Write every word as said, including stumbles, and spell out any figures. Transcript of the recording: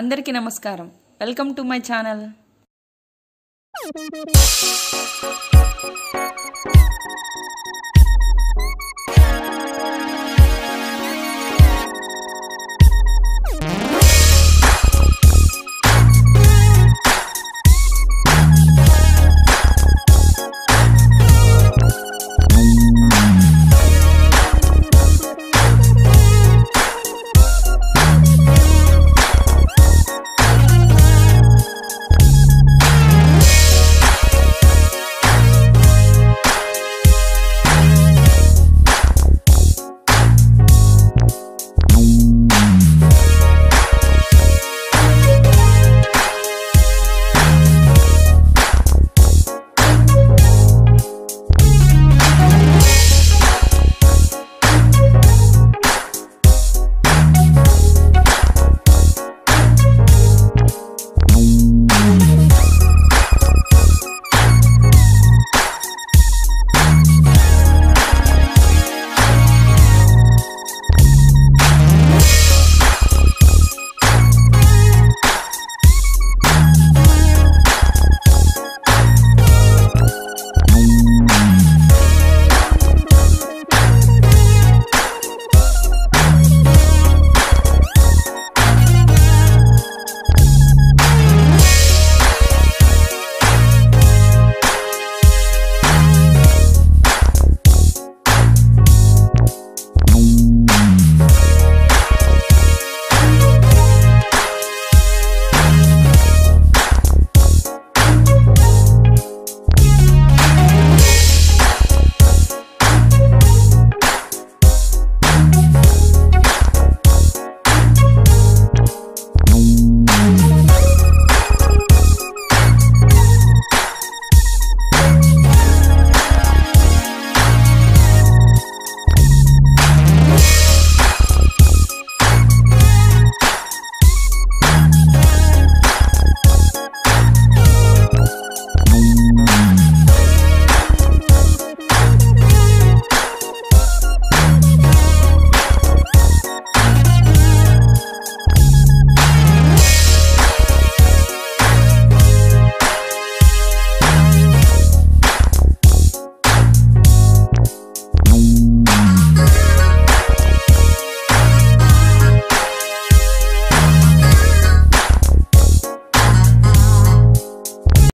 అందరికీ నమస్కారం. Welcome to my channel.